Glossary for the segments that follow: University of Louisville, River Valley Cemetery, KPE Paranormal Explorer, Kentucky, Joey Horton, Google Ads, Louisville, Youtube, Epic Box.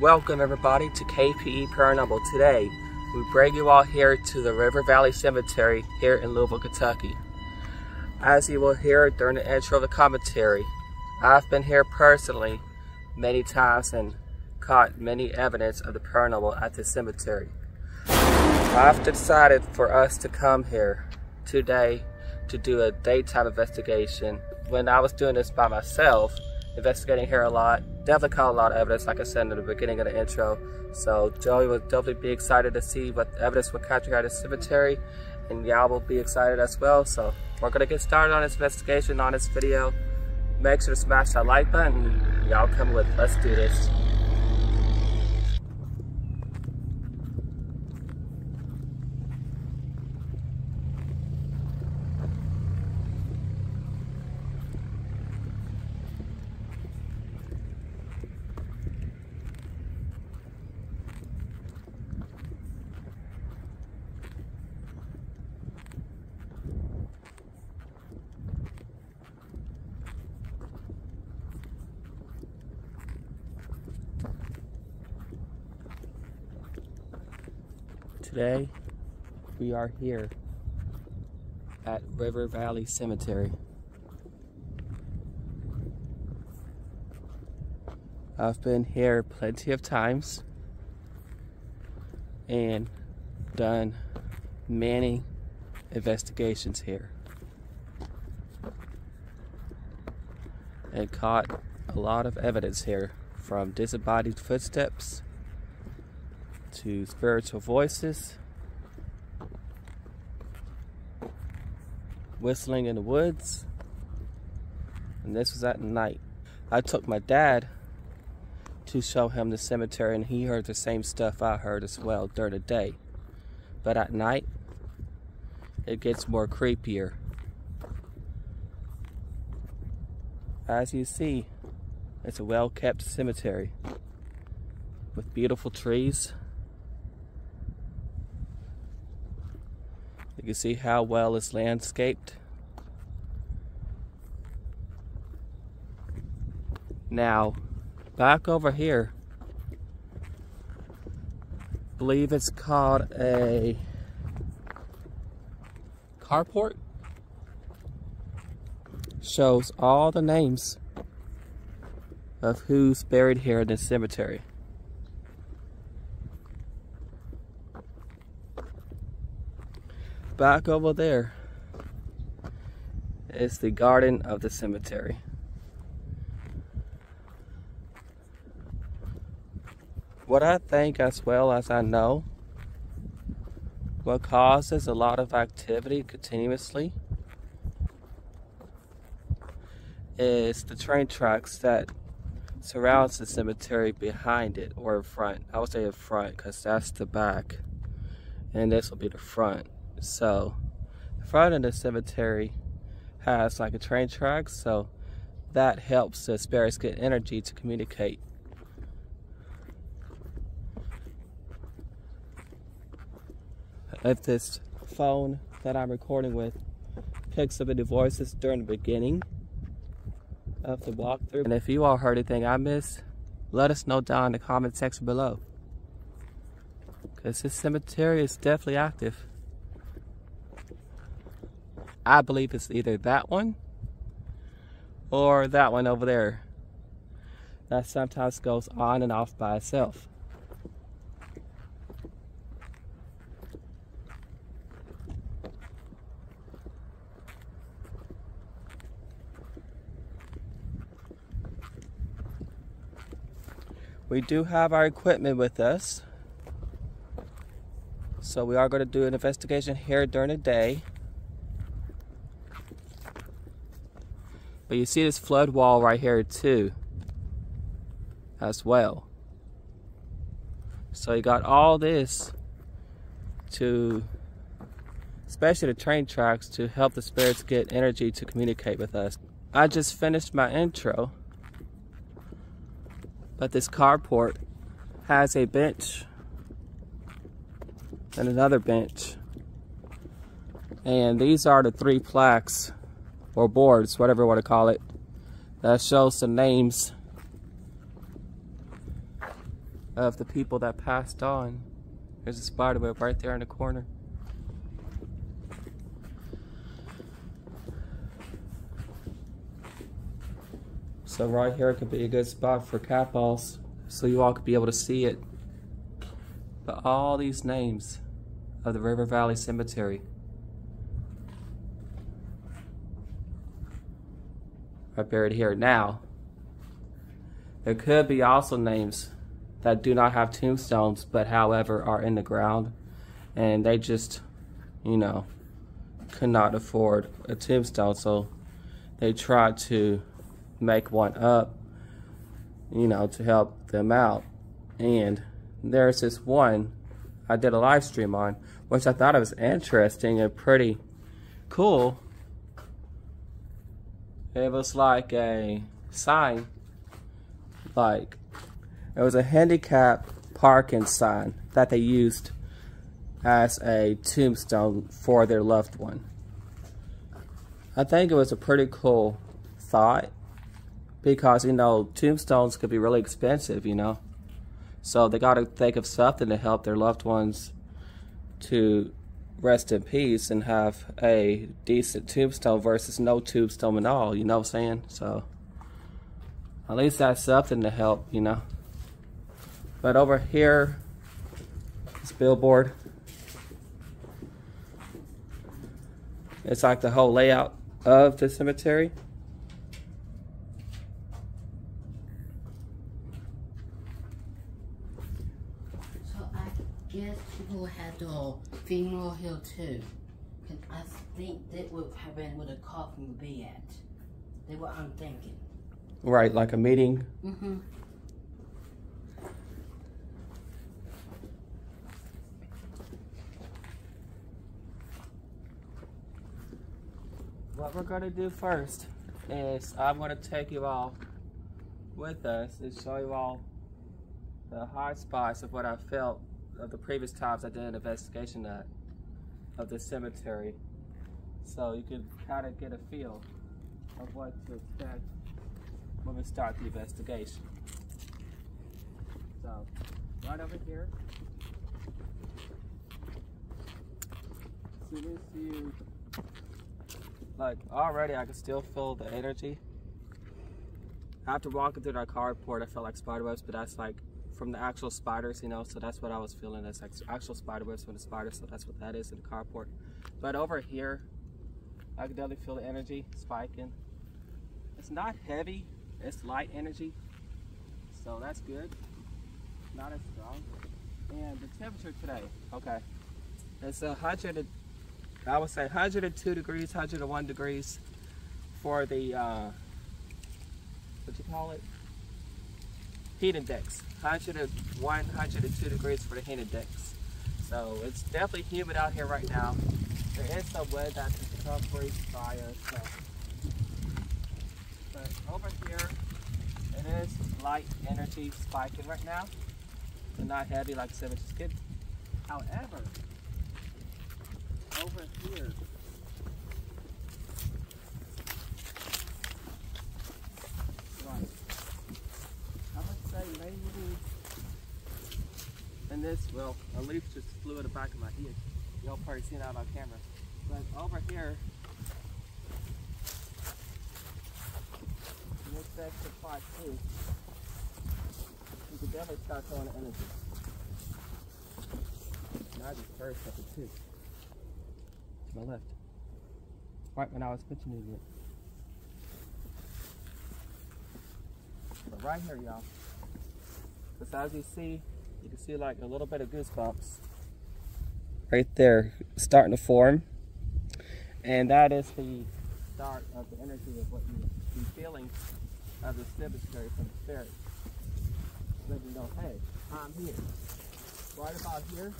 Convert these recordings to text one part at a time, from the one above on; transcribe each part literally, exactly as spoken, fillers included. Welcome everybody to K P E Paranormal. Today, we bring you all here to the River Valley Cemetery here in Louisville, Kentucky. As you will hear during the intro of the commentary, I've been here personally many times and caught many evidence of the paranormal at this cemetery. I've decided for us to come here today to do a daytime investigation. When I was doing this by myself, investigating here a lot, definitely caught a lot of evidence, like I said in the beginning of the intro. So Joey will definitely be excited to see what evidence will capture at the cemetery, and y'all will be excited as well. So we're gonna get started on this investigation, on this video. Make sure to smash that like button. Y'all come with, let's do this. Today, we are here at River Valley Cemetery. I've been here plenty of times and done many investigations here and caught a lot of evidence here, from disembodied footsteps to spiritual voices, whistling in the woods, and this was at night. I took my dad to show him the cemetery, and he heard the same stuff I heard as well during the day, but at night it gets more creepier. As you see, it's a well-kept cemetery with beautiful trees. You can see how well it's landscaped. Now, back over here, I believe it's called a carport. Shows all the names of who's buried here in this cemetery. Back over there is the garden of the cemetery. What I think, as well as I know, what causes a lot of activity continuously is the train tracks that surrounds the cemetery behind it, or in front. I would say in front because that's the back, and this will be the front. So the front of the cemetery has like a train track, so that helps the spirits get energy to communicate. If this phone that I'm recording with picks up any voices during the beginning of the walkthrough, and if you all heard anything I missed, let us know down in the comment section below, because this cemetery is definitely active. I believe it's either that one or that one over there that sometimes goes on and off by itself. We do have our equipment with us, so we are going to do an investigation here during the day. But you see this flood wall right here too, as well. So you got all this to, especially the train tracks, to help the spirits get energy to communicate with us. I just finished my intro, but this carport has a bench and another bench. And these are the three plaques, or boards, whatever you want to call it, that shows the names of the people that passed on. There's a spiderweb right there in the corner. So right here could be a good spot for cat balls, so you all could be able to see it. But all these names of the River Valley Cemetery are buried here. Now, there could be also names that do not have tombstones, but however are in the ground, and they just, you know, could not afford a tombstone, so they tried to make one up, you know, to help them out. And there's this one I did a live stream on, which I thought it was interesting and pretty cool. It was like a sign, like it was a handicap parking sign that they used as a tombstone for their loved one. I think it was a pretty cool thought, because, you know, tombstones could be really expensive, you know. So they got to think of something to help their loved ones to rest in peace and have a decent tombstone versus no tombstone at all, you know what I'm saying? So at least that's something to help, you know. But over here, this billboard, it's like the whole layout of the cemetery. Yes, people would have the funeral here too, because I think that would have been where the coffin would be at. That's what I'm thinking. Right, like a meeting? Mm-hmm. What we're going to do first is I'm going to take you all with us and show you all the high spots of what I felt of the previous times I did an investigation at, of the cemetery, so you can kind of get a feel of what to expect when we start the investigation. So, right over here, as soon as you, like, already I can still feel the energy. After walking through that carport, I felt like spiderwebs, but that's like from the actual spiders, you know, so that's what I was feeling. That's like actual spider webs from the spiders, so that's what that is in the carport. But over here, I can definitely feel the energy spiking. It's not heavy, it's light energy, so that's good. Not as strong. And the temperature today, okay, it's a hundred, I would say one hundred two degrees, one hundred one degrees for the, uh, what you call it? Heat index, one hundred one, one hundred two degrees for the heat index. So it's definitely humid out here right now. There is some wind that can come breeze by us. So. But over here, it is light energy spiking right now. It's not heavy like seven kids. However, over here, and this, well, a leaf just flew in the back of my head. Y'all probably seen that on camera. But over here, in this section five two, you can definitely start throwing the energy. And I just heard something too. To my left. Right when I was mentioning it. But right here, y'all. Because as you see, you can see like a little bit of goosebumps right there starting to form. And that is the start of the energy of what you be feeling of the cemetery from the spirit. Let you know, hey, I'm here. Right about here,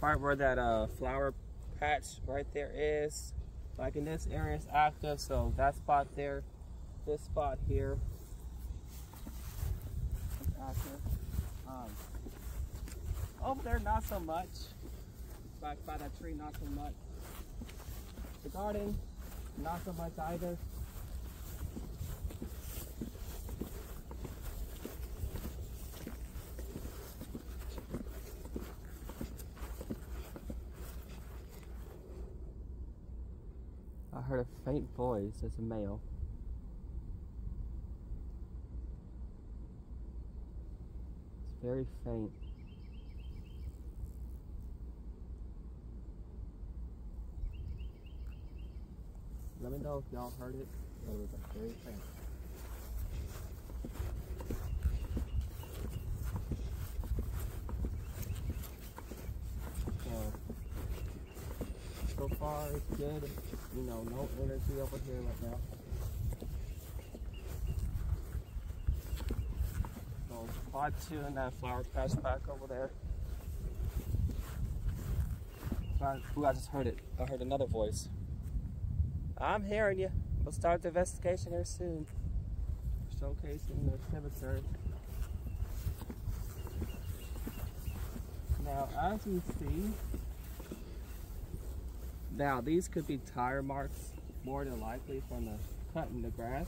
right where that uh, flower patch right there is, like in this area is active, so that spot there, this spot here. Um, over there, not so much. Back by that tree, not so much. The garden, not so much either. heard a faint voice as a male. It's very faint. Let me know if y'all heard it, but it was a very faint. So far it's good, you know, no energy over here right now. So quad two in that flower patch back over there. Ooh, I just heard it. I heard another voice. I'm hearing you. We'll start the investigation here soon. Showcasing the cemetery. Now, as we see, now these could be tire marks, more than likely from the cutting the grass,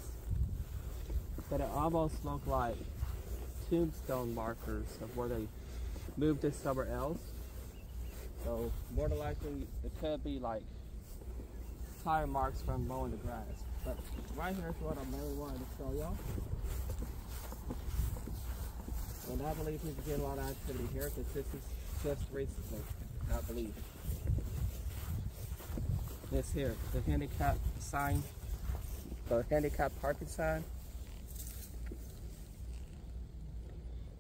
but it almost looked like tombstone markers of where they moved to somewhere else. So more than likely it could be like tire marks from mowing the grass. But right here's what I mainly wanted to show y'all. And I believe people get a lot of activity here because this is just recently, I believe. This here, the handicap sign, the handicap parking sign.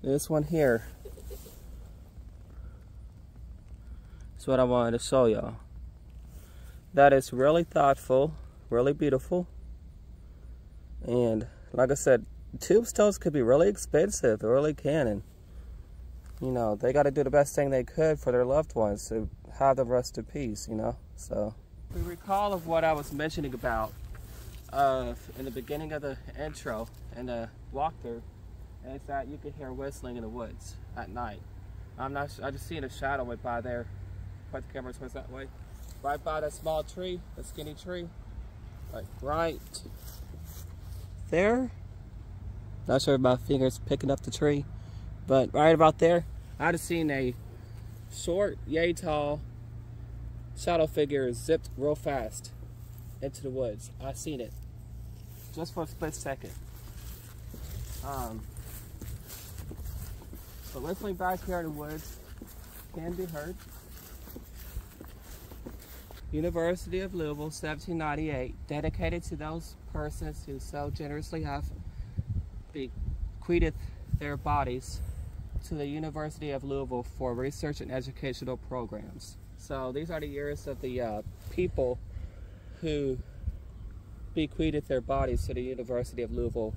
This one here is what I wanted to show y'all. That is really thoughtful, really beautiful. And like I said, tombstones could be really expensive, they really can. And you know, they gotta do the best thing they could for their loved ones to have them rest in peace, you know, so. We recall of what I was mentioning about uh, in the beginning of the intro and the walkthrough, and it's that you can hear whistling in the woods at night. I'm not. I just seen a shadow went by there. Put the camera towards that way, right by that small tree, the skinny tree, like right there. Not sure if my fingers picking up the tree, but right about there, I just seen a short, yay tall shadow figure is zipped real fast into the woods. I seen it just for a split second. Um, so whistling back here in the woods can be heard. University of Louisville, seventeen ninety-eight, dedicated to those persons who so generously have bequeathed their bodies to the University of Louisville for research and educational programs. So these are the years of the uh, people who bequeathed their bodies to the University of Louisville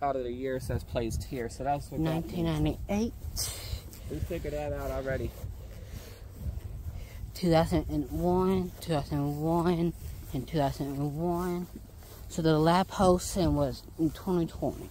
out of the years that's placed here. So that was nineteen ninety-eight. We figured that out already. two thousand one, two thousand one, and two thousand one. So the last posting was in twenty twenty.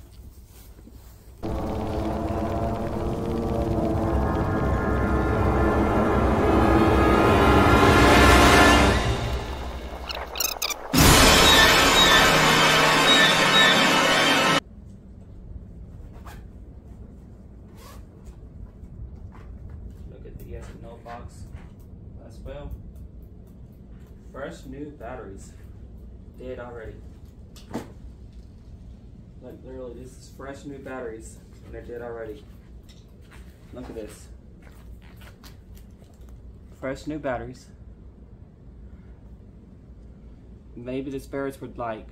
Batteries dead already. Like literally, this is fresh new batteries and they're dead already. Look at this, fresh new batteries. Maybe the spirits would like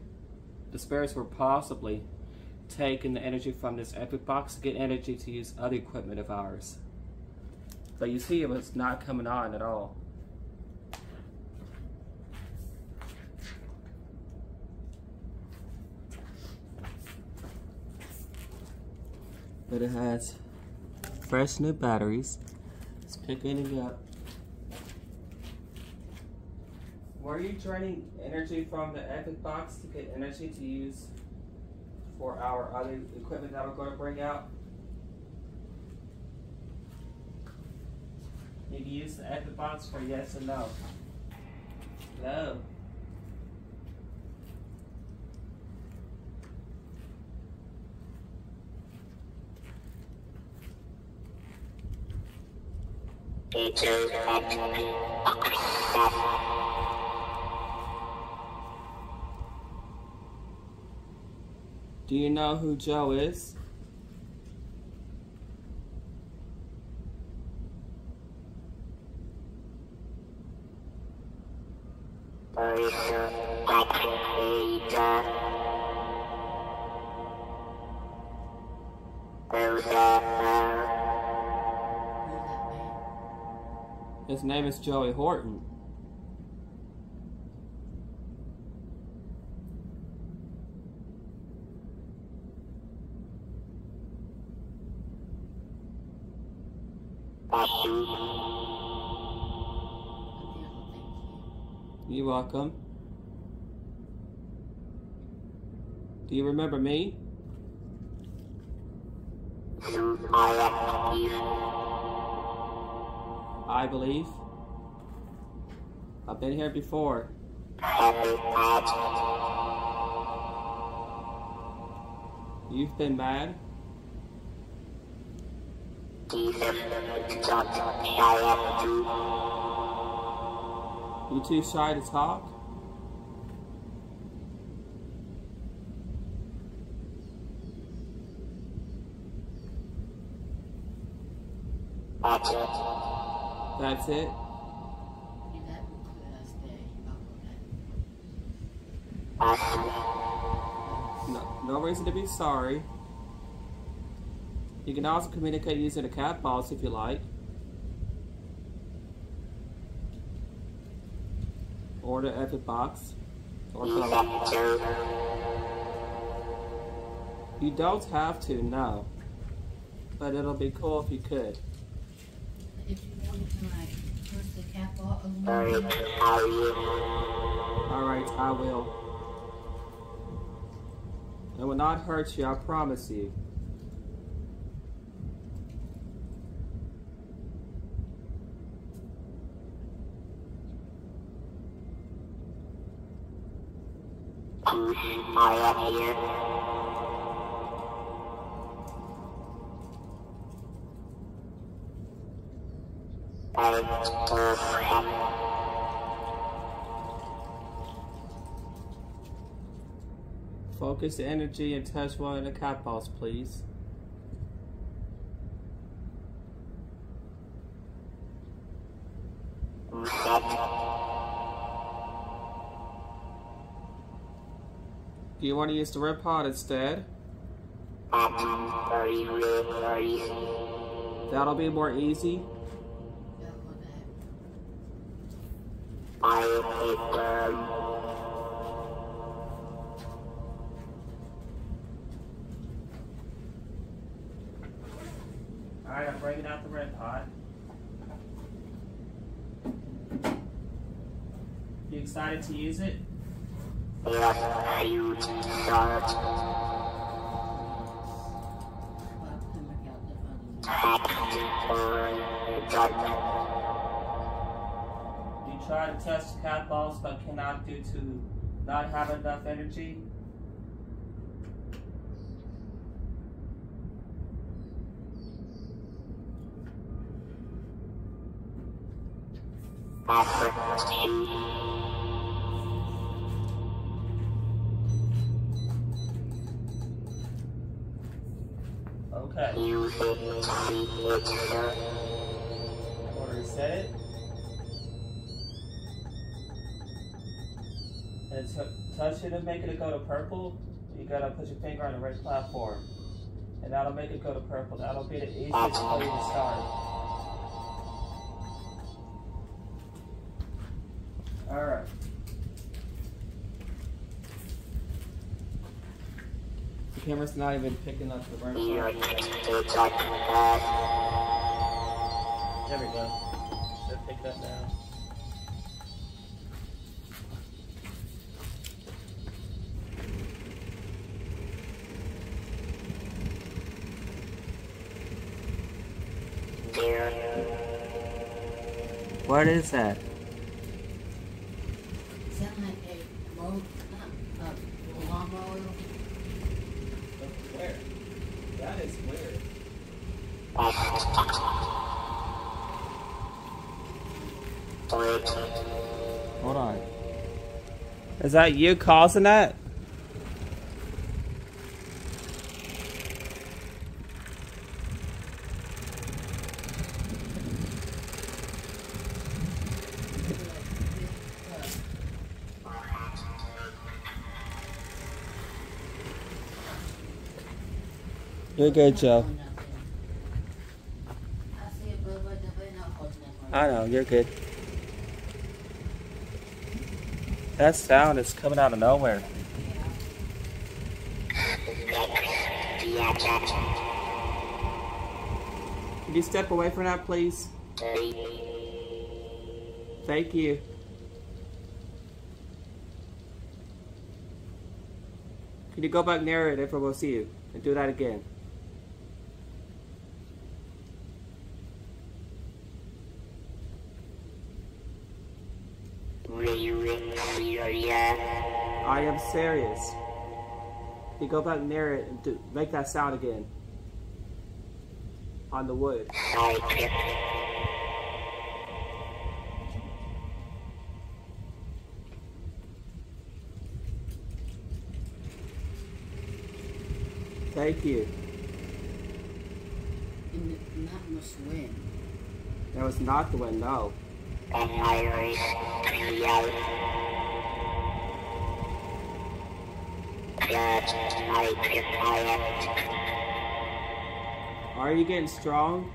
the spirits were possibly taking the energy from this Epic Box to get energy to use other equipment of ours. But you see, it was not coming on at all. But it has fresh new batteries. It's picking it up. Were you draining energy from the Epic Box to get energy to use for our other equipment that we're going to bring out? You can use the Epic Box for yes and no. No. Do you know who Joe is? His name is Joey Horton. You're welcome. Do you remember me? I believe. I've been here before. You've been mad? You too shy to talk? That's it. That's it. No, no reason to be sorry. You can also communicate using the cat balls if you like. Or the Epic Box. Or something. You don't have to, no. But it'll be cool if you could. If you wanted to, like, push the cat ball over. Alright, I will. It will not hurt you, I promise you. Focus the energy and touch one of the cat balls, please. Do you want to use the red pod instead? That'll be more easy. Alright, I'm bringing out the red pod. You excited to use it? Yes, you start. You try to touch the cat balls but cannot due to not have enough energy. Okay. You should see it, sir. I want to reset it. And touch it and make it go to purple. You gotta put your finger on the red platform. And that'll make it go to purple. That'll be the easiest way to start. Alright. The camera's not even picking up the burn. There we go. Should pick that now. What is that? Is that like a road? Not a lawnmower? Where? That is weird. Hold on. Is that you causing that? You're good, Joe. I know, you're good. That sound is coming out of nowhere. Could you step away from that, please? Thank you. Can you go back near it if I will see you? And do that again. I am serious. You go back near it and do, make that sound again. On the wood. Thank you. And not much wind. That was not the wind, no. Are you getting strong?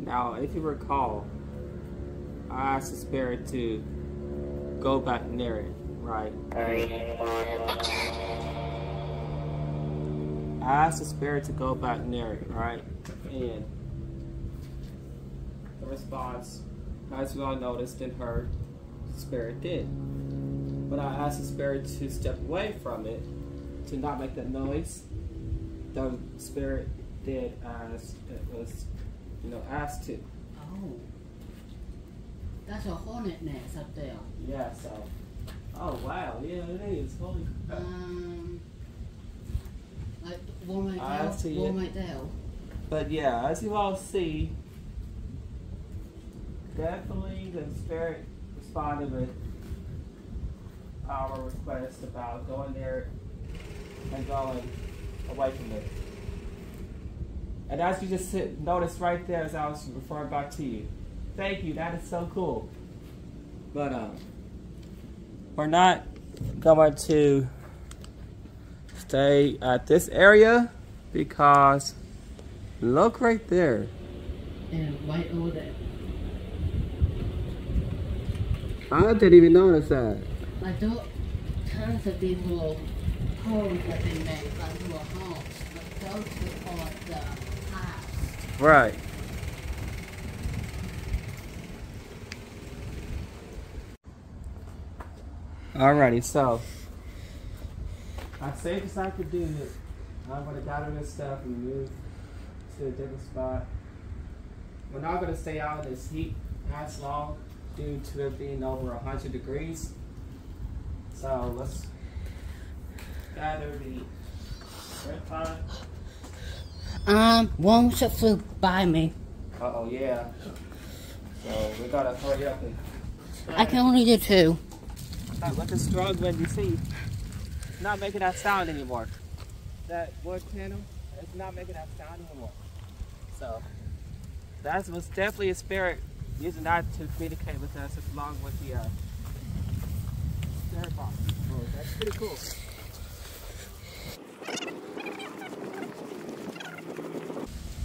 Now, if you recall, I asked the spirit to go back near it, right? I asked the spirit to go back near it, right? And the response, as we all noticed and heard, the spirit did. But I asked the spirit to step away from it, to not make that noise. The spirit did as it was, you know, asked to. Oh. That's a hornet nest up there. Yeah, so. Oh, wow. Yeah, it is. Holy crap. Um, like, warm right I down, see warm right down. But yeah, as you all see, definitely the spirit responded with our request about going there and going away from it. And as you just noticed right there, as I was referring back to you, thank you. That is so cool. But um, we're not going to stay at this area because look right there. And right over there. I didn't even notice that. Like those kinds of these little holes that they make, like little holes, but those are on the. Right. Alrighty, so I saved as I could do it. I'm gonna gather this stuff and move to a different spot. We're not gonna stay out of this heat as long due to it being over a hundred degrees. So let's gather the red pine. Um, worms that flew by me. Uh oh, yeah. So we gotta hurry up and. I can only do two. Not with the strong wind, you see. It's not making that sound anymore. That wood panel, it's not making that sound anymore. So, that was definitely a spirit using that to communicate with us along with the uh, spirit box. Oh, that's pretty cool.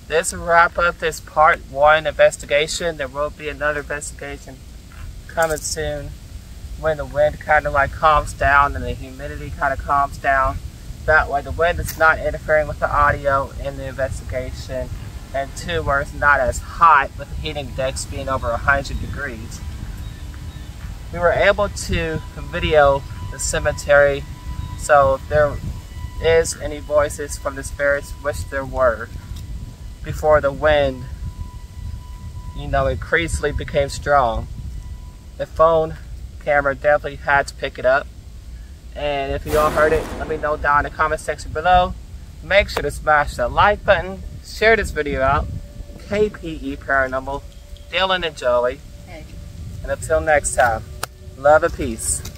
This will wrap up this part one investigation. There will be another investigation coming soon when the wind kind of like calms down and the humidity kind of calms down. That way the wind is not interfering with the audio in the investigation, and two, where it's not as hot with the heating index being over one hundred degrees. We were able to video the cemetery, so if there is any voices from the spirits, which there were, before the wind, you know, increasingly became strong. The phone camera definitely had to pick it up. And if you all heard it, let me know down in the comment section below. Make sure to smash the like button, share this video out. K P E Paranormal, Dylan and Joey. Hey. And until next time, love and peace.